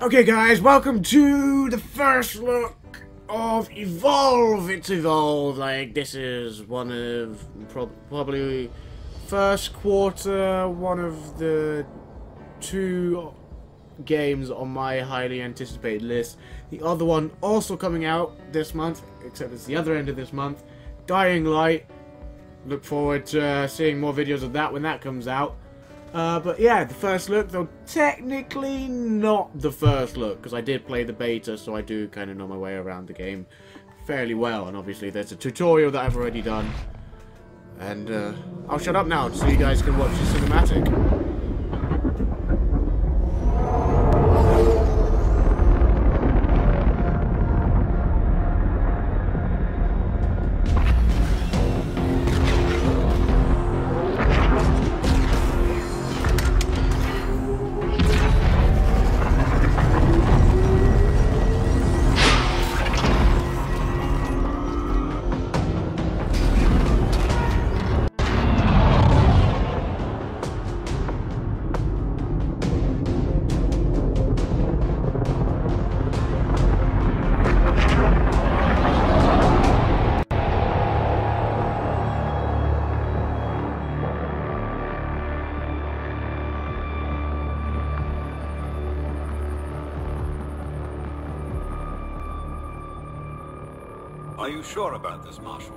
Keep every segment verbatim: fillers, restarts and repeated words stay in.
Okay guys, welcome to the first look of Evolve. It's Evolve, like this is one of, prob probably first quarter, one of the two games on my highly anticipated list. The other one also coming out this month, except it's the other end of this month, Dying Light. Look forward to uh, seeing more videos of that when that comes out. Uh, but yeah, the first look, though technically not the first look, because I did play the beta, so I do kind of know my way around the game fairly well. And obviously there's a tutorial that I've already done. And uh, I'll shut up now so you guys can watch the cinematic. Are you sure about this, Marshal?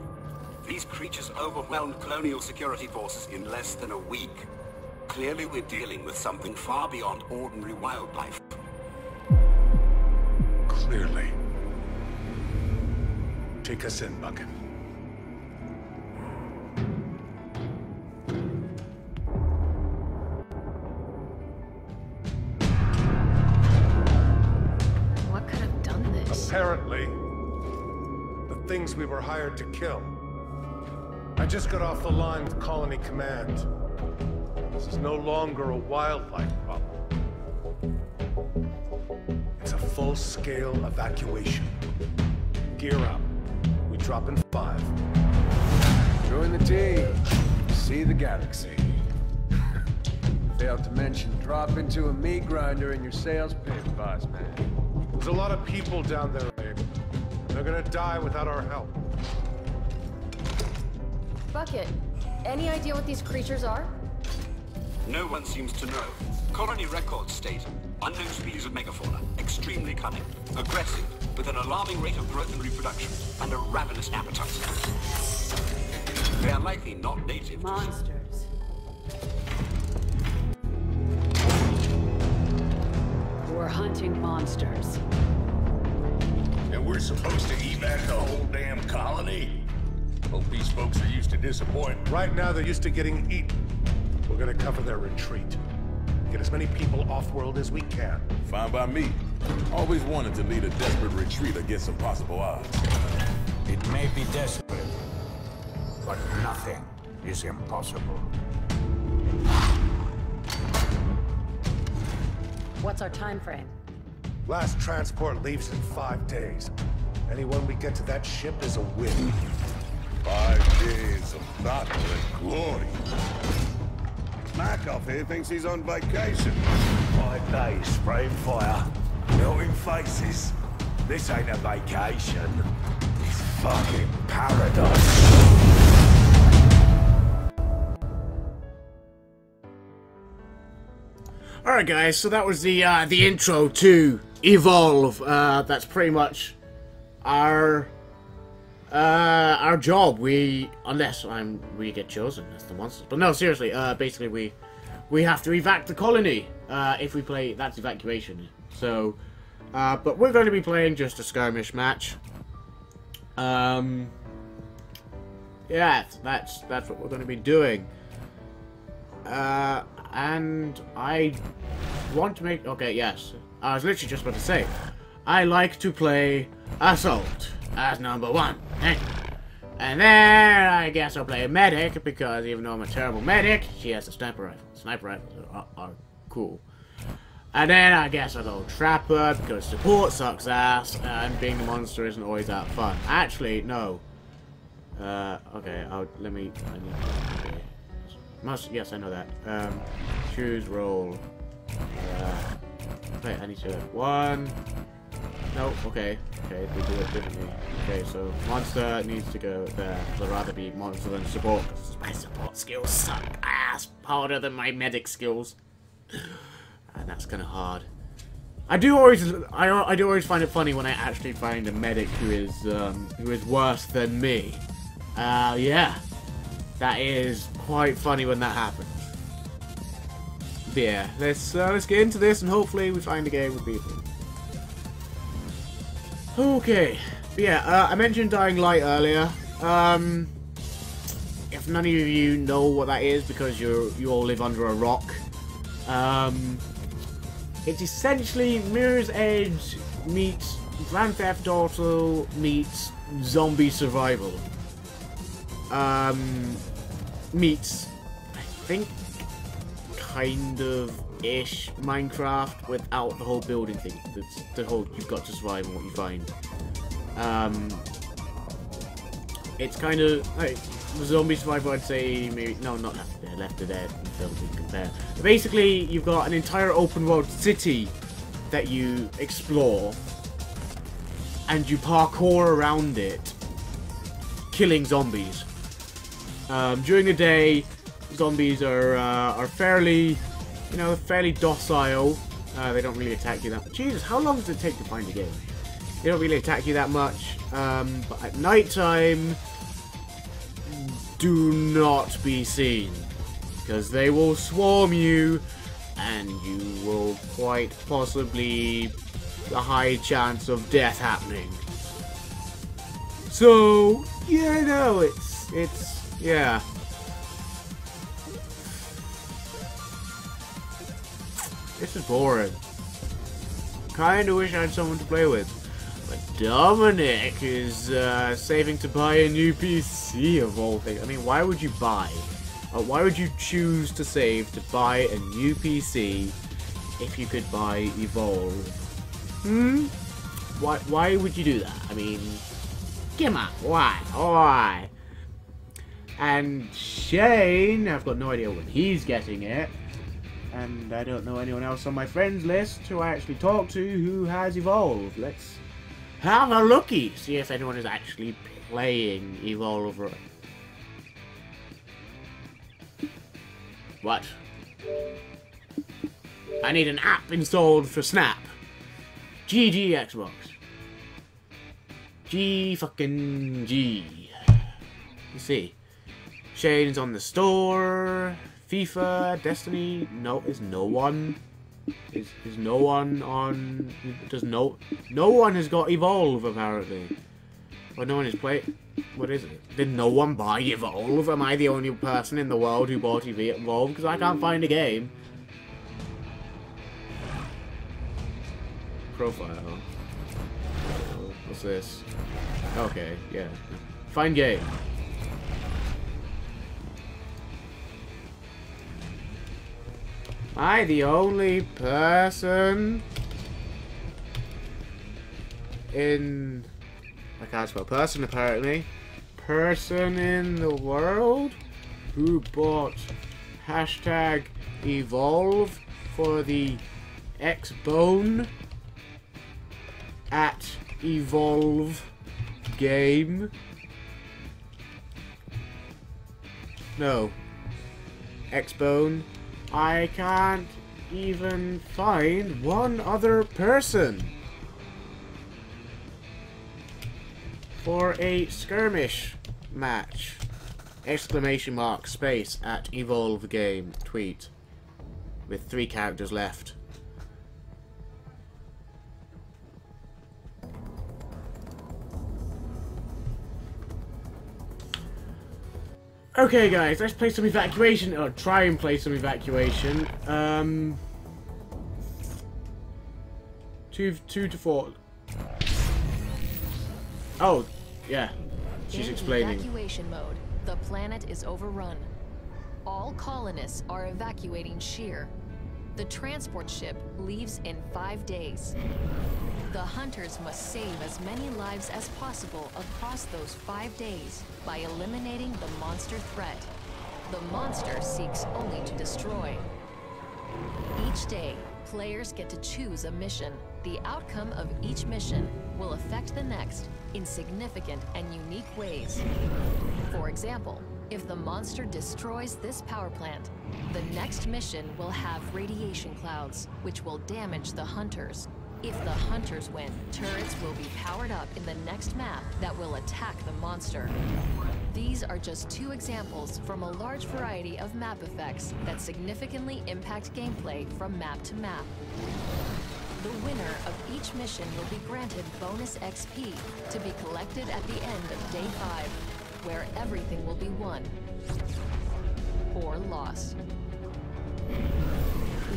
These creatures overwhelmed colonial security forces in less than a week. Clearly we're dealing with something far beyond ordinary wildlife. Clearly. Take us in, Bucket. What could have done this? Apparently. Things we were hired to kill. I just got off the line with Colony Command. This is no longer a wildlife problem. It's a full-scale evacuation. Gear up. We drop in five. Join the team. See the galaxy. Failed to mention, drop into a meat grinder in your sales pit, boss man. There's a lot of people down there. They're gonna die without our help. Bucket, any idea what these creatures are? No one seems to know. Colony records state unknown species of megafauna, extremely cunning, aggressive, with an alarming rate of growth and reproduction, and a ravenous appetite. They are likely not native. Monsters. We're hunting monsters. We're supposed to evac the whole damn colony? Hope these folks are used to disappointment. Right now they're used to getting eaten. We're gonna cover their retreat. Get as many people off-world as we can. Fine by me. Always wanted to lead a desperate retreat against impossible odds. It may be desperate, but nothing is impossible. What's our time frame? Last transport leaves in five days. Anyone we get to that ship is a win. Five days of battle and glory. Markov here thinks he's on vacation. Five days spraying fire, melting faces. This ain't a vacation. It's fucking paradise. Alright guys, so that was the uh, the intro to Evolve. Uh, that's pretty much our uh, our job. We, unless I'm we get chosen as the monsters. But no, seriously. Uh, basically, we we have to evac the colony uh, if we play. That's evacuation. So, uh, but we're going to be playing just a skirmish match. Um, yeah, that's that's what we're going to be doing. Uh. And I want to make... Okay, yes. I was literally just about to say, I like to play Assault as number one. And then I guess I'll play Medic, because even though I'm a terrible medic, she has a sniper rifle. Sniper rifles are, are cool. And then I guess I'll go Trapper, because support sucks ass, and being the monster isn't always that fun. Actually, no. Uh, okay, I'll... Let me... I need, okay. Must, yes, I know that. Um, choose role. Uh, Okay, I need to one. No, okay. Okay, they do it differently. Okay, so monster needs to go there. I'd rather be monster than support. My support skills suck ass harder than my medic skills. And that's kind of hard. I do always, I, I do always find it funny when I actually find a medic who is um, who is worse than me. Uh, yeah, that is quite funny when that happens. But yeah, let's uh, let's get into this and hopefully we find a game with people. Okay, but yeah, uh, I mentioned Dying Light earlier. Um, if none of you know what that is because you you all live under a rock. Um, it's essentially Mirror's Edge meets Grand Theft Auto meets zombie survival. Um, meets, I think, kind of ish Minecraft without the whole building thing. It's the whole you've got to survive and what you find. Um, it's kind of like zombie survival, I'd say, maybe, no, not Left of Dead, Left of Dead, compare. But basically, you've got an entire open world city that you explore, and you parkour around it, killing zombies. Um, during the day, zombies are uh, are fairly, you know, fairly docile. Uh, they don't really attack you that much. Jesus, how long does it take to find a game? They don't really attack you that much. Um, but at night time, do not be seen, because they will swarm you, and you will quite possibly have a high chance of death happening. So yeah, no, it's it's yeah. This is boring. Kind of wish I had someone to play with, but Dominic is uh, saving to buy a new P C of all things. I mean, why would you buy? Uh, why would you choose to save to buy a new P C if you could buy Evolve? Hmm? Why, why would you do that? I mean, come on, why? Why? And Shane, I've got no idea when he's getting it. And I don't know anyone else on my friends list who I actually talk to who has Evolve. Let's have a looky, see if anyone is actually playing Evolve. What? I need an app installed for Snap. G G Xbox. G fucking G. You see. Shane's on the store. FIFA, Destiny. No, is no one. Is is no one on? Does no no one has got Evolve apparently. Well, no one is playing. What is it? Did no one buy Evolve? Am I the only person in the world who bought Evolve? Because I can't find a game. Profile. What's this? Okay, yeah. Find game. Am I the only person in... I can't spell person apparently. Person in the world who bought hashtag Evolve for the Xbone at Evolve game. No. Xbone. I can't even find one other person for a skirmish match. Exclamation mark space at Evolve game tweet with three characters left. Okay guys, let's play some evacuation, or try and play some evacuation. Um, two, two to four. Oh, yeah, she's in explaining. Evacuation mode. The planet is overrun. All colonists are evacuating Sheer. The transport ship leaves in five days. The hunters must save as many lives as possible across those five days by eliminating the monster threat. The monster seeks only to destroy. Each day, Players get to choose a mission. The outcome of each mission will affect the next in significant and unique ways. For example, if the monster destroys this power plant, the next mission will have radiation clouds, which will damage the hunters. If the hunters win, turrets will be powered up in the next map that will attack the monster. These are just two examples from a large variety of map effects that significantly impact gameplay from map to map. The winner of each mission will be granted bonus X P to be collected at the end of day five, where everything will be won or lost.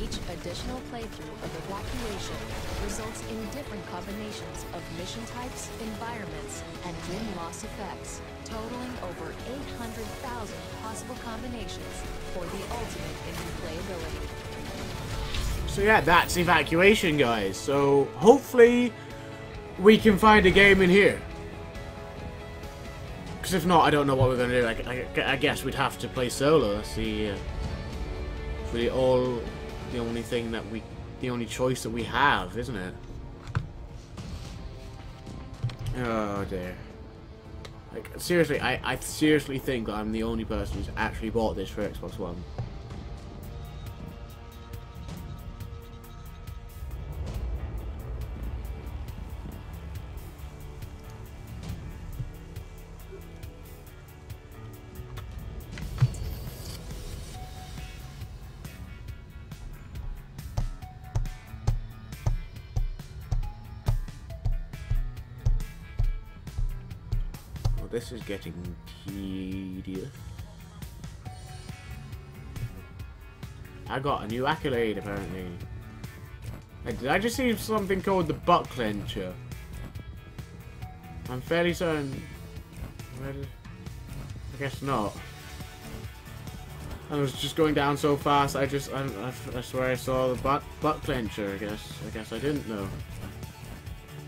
Each additional playthrough of evacuation results in different combinations of mission types, environments, and win-loss effects, totaling over eight hundred thousand possible combinations for the ultimate in replayability. So yeah, that's evacuation, guys. So hopefully we can find a game in here. Because if not, I don't know what we're going to do. I, I, I guess we'd have to play solo. See, uh, it's really all... the only thing that we, the only choice that we have, isn't it? Oh dear. Like seriously, I, I seriously think that I'm the only person who's actually bought this for Xbox One. This is getting tedious. I got a new accolade apparently. Like, did I just see something called the butt clencher? I'm fairly certain. Where did... I guess not. I was just going down so fast. I just I, I, I swear I saw the butt butt clencher. I guess I guess I didn't know.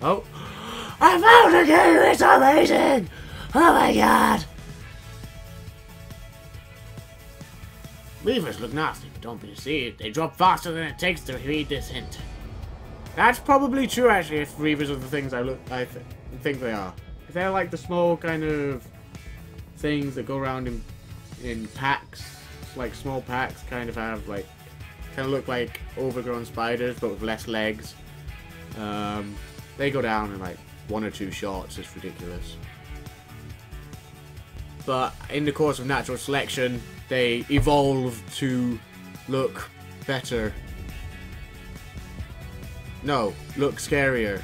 Oh, I found a game. It's amazing. Oh my god! Reavers look nasty, but don't be deceived. They drop faster than it takes to read this hint. That's probably true, actually, if Reavers are the things I, look, I th think they are. If they're like the small kind of things that go around in, in packs, like small packs kind of have like, kind of look like overgrown spiders, but with less legs. Um, they go down in like one or two shots. It's ridiculous. But in the course of natural selection, they evolve to look better. No, look scarier.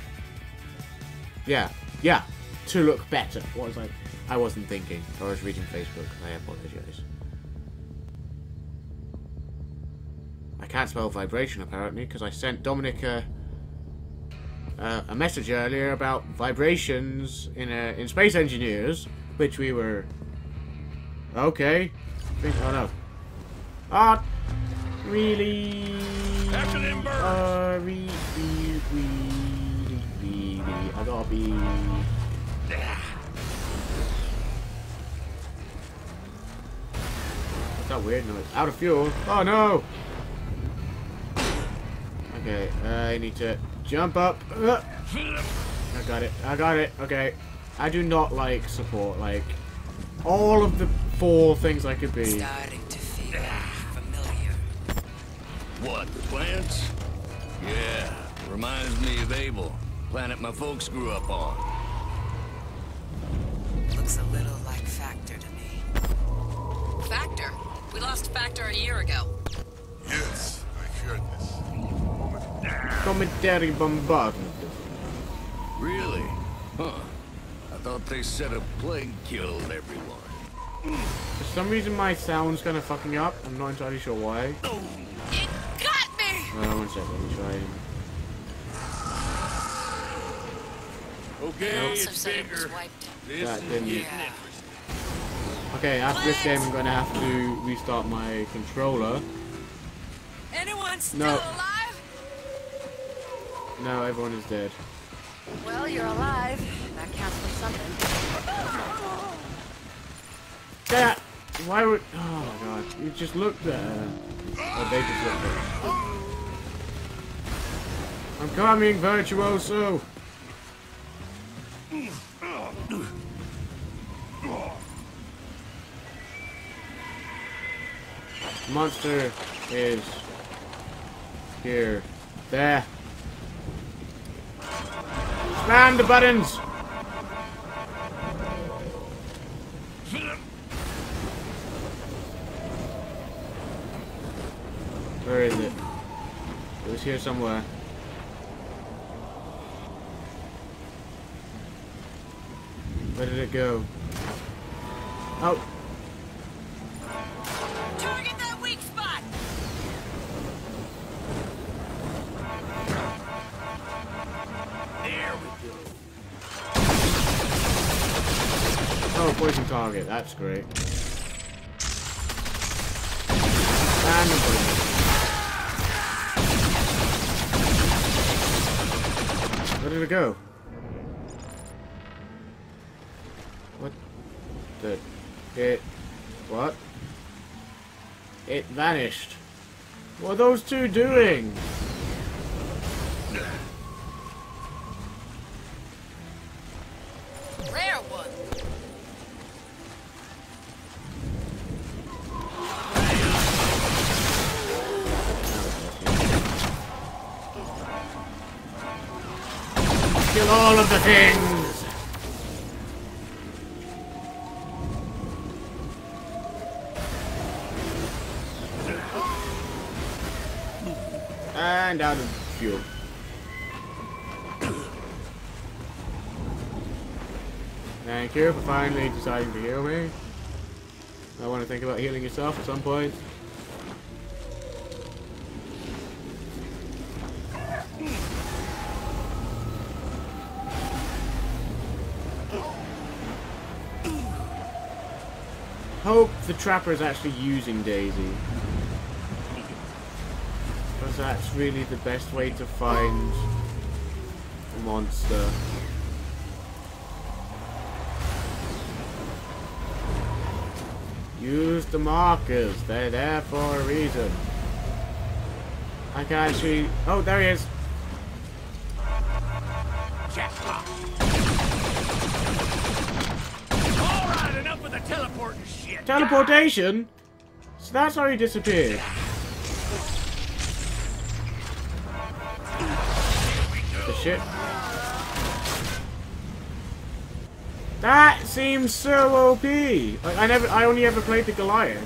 Yeah, yeah, to look better. What was I? I wasn't thinking. I was reading Facebook. I apologize. I can't spell vibration apparently because I sent Dominica uh, a message earlier about vibrations in a, in Space Engineers, which we were. Okay. Oh no. Ah, really. Uh, really, really, really, really. I gotta be. What's that weird noise? Out of fuel. Oh no. Okay. Uh, I need to jump up. Uh, I got it. I got it. Okay. I do not like support. Like all of the. Four things I could be. Starting to feel familiar. What, the plants? Yeah, reminds me of Abel, planet my folks grew up on. Looks a little like Factor to me. Factor? We lost Factor a year ago. Yes, I heard this. Commentary bombardment. Really? Huh. I thought they said a plague killed everyone. For some reason my sound's kind of fucking up. I'm not entirely sure why. It got me! Oh, one second, let me try it. Okay, nope. It's bigger. This that didn't. Yeah. Okay, after this game I'm going to have to restart my controller. Anyone still no. alive? No, everyone is dead. Well, you're alive. That counts for something. That. Why would? Oh my god! You just looked there. Oh, they just looked there. I'm coming, virtuoso! Monster is here. There. Slam the buttons! Where is it? It was here somewhere. Where did it go? Oh! Target that weak spot! There we go! Oh, poison target. That's great. And where did it go? What the... It... What? It vanished. What are those two doing? Rare one. Kill all of the things! And out of fuel. Thank you for finally deciding to heal me. I want to think about healing yourself at some point. Hope the trapper is actually using Daisy, because that's really the best way to find a monster. Use the markers, they're there for a reason. I can actually... Oh, there he is! Teleportation? So that's how he disappeared. The shit. That seems so O P. I, I never, I only ever played the Goliath.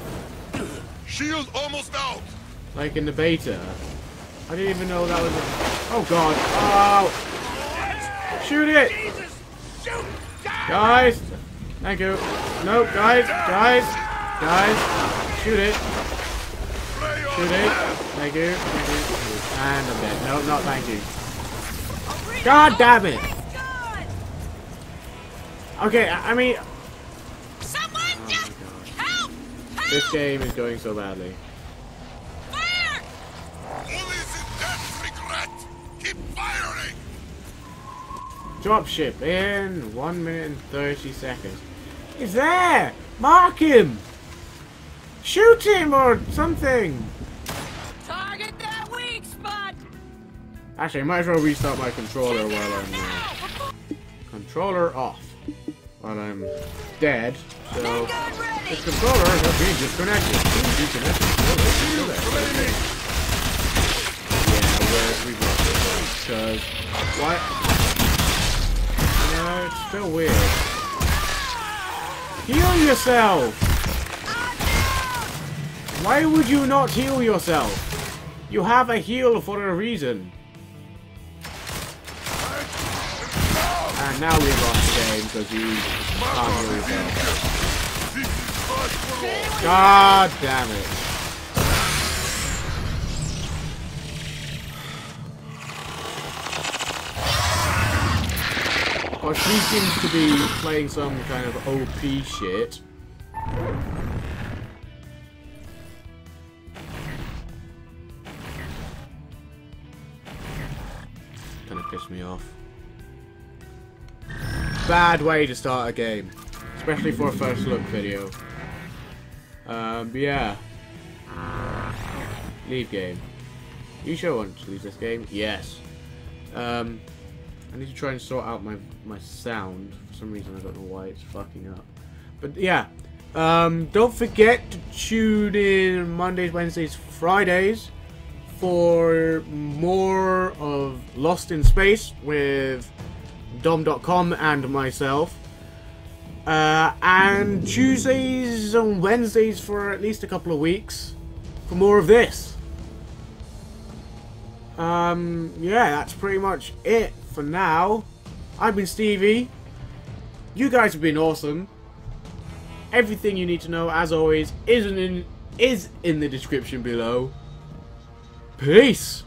Shield almost out. Like in the beta. I didn't even know that was. A... Oh God! Oh! Shoot it! Jesus, shoot. Guys, thank you. No, guys, guys, guys, shoot it, shoot it, thank you, thank you, and I'm dead, no, not thank you, god damn it, okay, I mean, someone just help, help, this game is going so badly. Fire! Keep firing! Dropship in one minute and thirty seconds. He's there! Mark him! Shoot him or something! Target that weak spot! Actually, I might as well restart my controller while I'm... Uh, controller off. While I'm dead. So, the controller is being disconnected. Disconnected. Yeah, where's we got this? Because... Why? You know, it's still weird. Heal yourself! Why would you not heal yourself? You have a heal for a reason. And now we've lost the game because you can't heal yourself. God damn it. Well, she seems to be playing some kind of O P shit. Kind of pissed me off. Bad way to start a game. Especially for a first look video. Um, yeah. Leave game. You sure want to leave this game? Yes. Um, I need to try and sort out my my sound. For some reason, I don't know why it's fucking up. But yeah, um, don't forget to tune in Mondays, Wednesdays, Fridays for more of Lost in Space with Dom dot com and myself. Uh, and Tuesdays and Wednesdays for at least a couple of weeks for more of this. Um, yeah, that's pretty much it for now. I've been Stevie. You guys have been awesome. Everything you need to know, as always, is in, is in the description below. Peace!